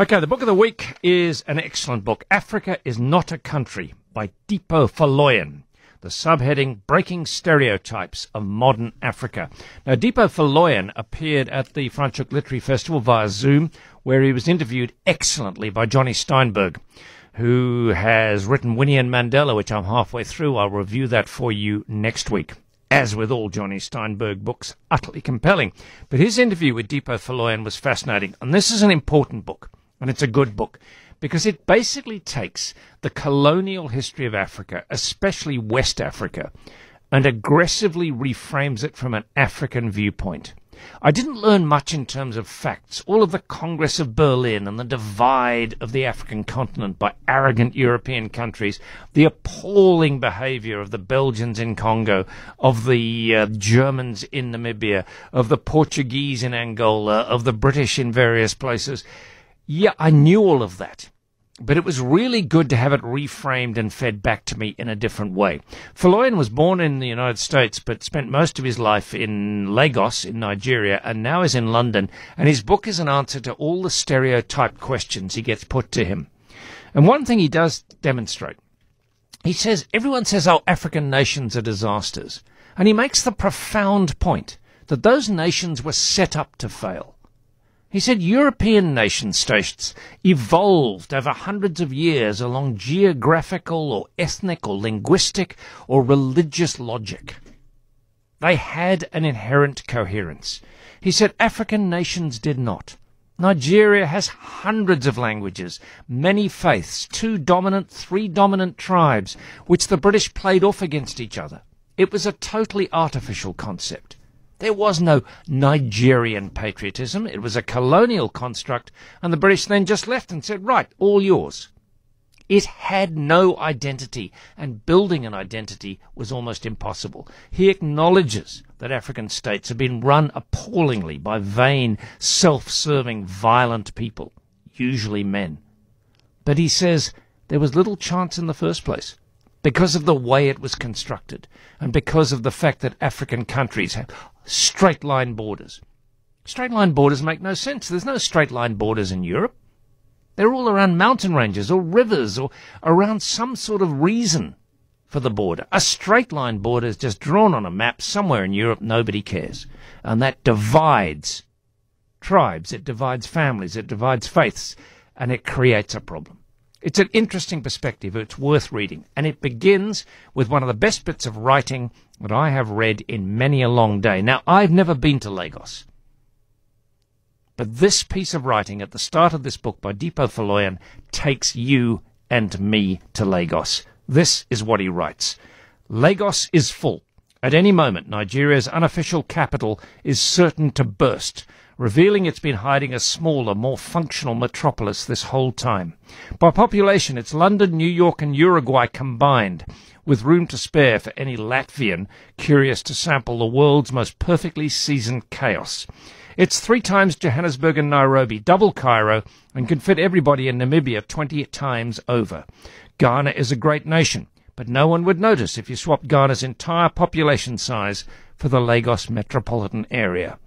Okay, the book of the week is an excellent book, Africa is Not a Country by Dipo Faloyin. The subheading, Breaking Stereotypes of Modern Africa. Now, Dipo Faloyin appeared at the Franschhoek Literary Festival via Zoom, where he was interviewed excellently by Johnny Steinberg, who has written Winnie and Mandela, which I'm halfway through. I'll review that for you next week. As with all Johnny Steinberg books, utterly compelling. But his interview with Dipo Faloyin was fascinating. And this is an important book, and it's a good book, because it basically takes the colonial history of Africa, especially West Africa, and aggressively reframes it from an African viewpoint. I didn't learn much in terms of facts. All of the Congress of Berlin and the divide of the African continent by arrogant European countries, the appalling behavior of the Belgians in Congo, of the Germans in Namibia, of the Portuguese in Angola, of the British in various places. Yeah, I knew all of that, but it was really good to have it reframed and fed back to me in a different way. Faloyin was born in the United States, but spent most of his life in Lagos, in Nigeria, and now is in London, and his book is an answer to all the stereotyped questions he gets put to him. And one thing he does demonstrate, he says, everyone says, oh, African nations are disasters, and he makes the profound point that those nations were set up to fail. He said European nation states evolved over hundreds of years along geographical or ethnic or linguistic or religious logic. They had an inherent coherence. He said African nations did not. Nigeria has hundreds of languages, many faiths, 2 dominant, 3 dominant tribes, which the British played off against each other. It was a totally artificial concept. There was no Nigerian patriotism. It was a colonial construct, and the British then just left and said, right, all yours. It had no identity, and building an identity was almost impossible. He acknowledges that African states have been run appallingly by vain, self-serving, violent people, usually men. But he says there was little chance in the first place, because of the way it was constructed, and because of the fact that African countries have straight-line borders. Straight-line borders make no sense. There's no straight-line borders in Europe. They're all around mountain ranges or rivers or around some sort of reason for the border. A straight-line border is just drawn on a map somewhere in Europe. Nobody cares. And that divides tribes, it divides families, it divides faiths, and it creates a problem. It's an interesting perspective. It's worth reading. And it begins with one of the best bits of writing that I have read in many a long day. Now, I've never been to Lagos, but this piece of writing at the start of this book by Dipo Faloyin takes you and me to Lagos. This is what he writes. Lagos is full. At any moment, Nigeria's unofficial capital is certain to burst, revealing it's been hiding a smaller, more functional metropolis this whole time. By population, it's London, New York, and Uruguay combined, with room to spare for any Latvian curious to sample the world's most perfectly seasoned chaos. It's 3 times Johannesburg and Nairobi, double Cairo, and can fit everybody in Namibia 20 times over. Ghana is a great nation, but no one would notice if you swapped Ghana's entire population size for the Lagos metropolitan area.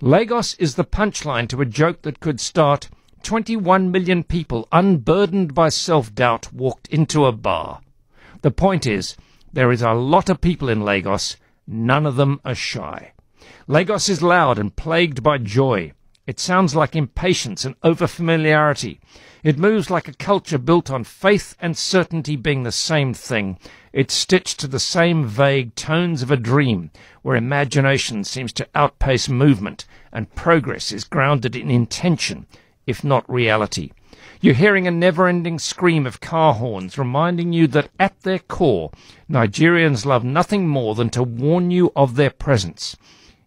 Lagos is the punchline to a joke that could start, 21 million people, unburdened by self-doubt, walked into a bar. The point is, there is a lot of people in Lagos. None of them are shy. Lagos is loud and plagued by joy. It sounds like impatience and overfamiliarity. It moves like a culture built on faith and certainty being the same thing. It's stitched to the same vague tones of a dream, where imagination seems to outpace movement, and progress is grounded in intention, if not reality. You're hearing a never-ending scream of car horns, reminding you that at their core, Nigerians love nothing more than to warn you of their presence.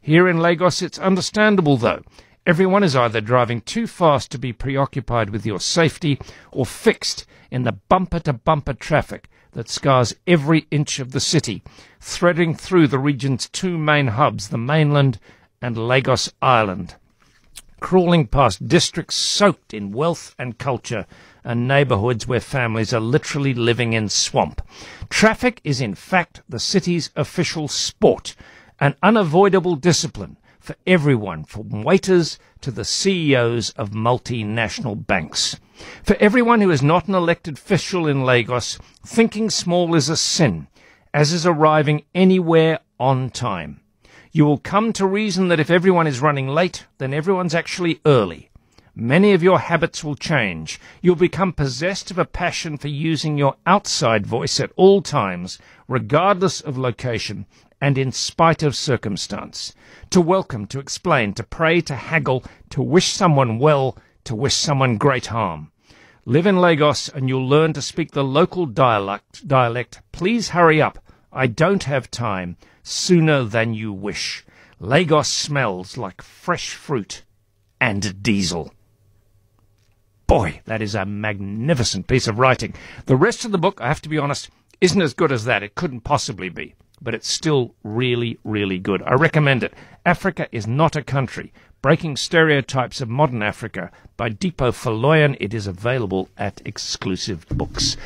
Here in Lagos, it's understandable, though. Everyone is either driving too fast to be preoccupied with your safety, or fixed in the bumper-to-bumper traffic that scars every inch of the city, threading through the region's 2 main hubs, the mainland and Lagos Island, crawling past districts soaked in wealth and culture, and neighborhoods where families are literally living in swamp. Traffic is in fact the city's official sport, an unavoidable discipline, for everyone, from waiters to the CEOs of multinational banks. For everyone who is not an elected official in Lagos, thinking small is a sin, as is arriving anywhere on time. You will come to reason that if everyone is running late, then everyone's actually early. Many of your habits will change. You'll become possessed of a passion for using your outside voice at all times, regardless of location and in spite of circumstance. To welcome, to explain, to pray, to haggle, to wish someone well, to wish someone great harm. Live in Lagos and you'll learn to speak the local dialect. Please hurry up. I don't have time. Sooner than you wish. Lagos smells like fresh fruit and diesel. Boy, that is a magnificent piece of writing. The rest of the book, I have to be honest, isn't as good as that. It couldn't possibly be. But it's still really, really good. I recommend it. Africa is Not a Country. Breaking Stereotypes of Modern Africa by Dipo Faloyin. It is available at Exclusive Books.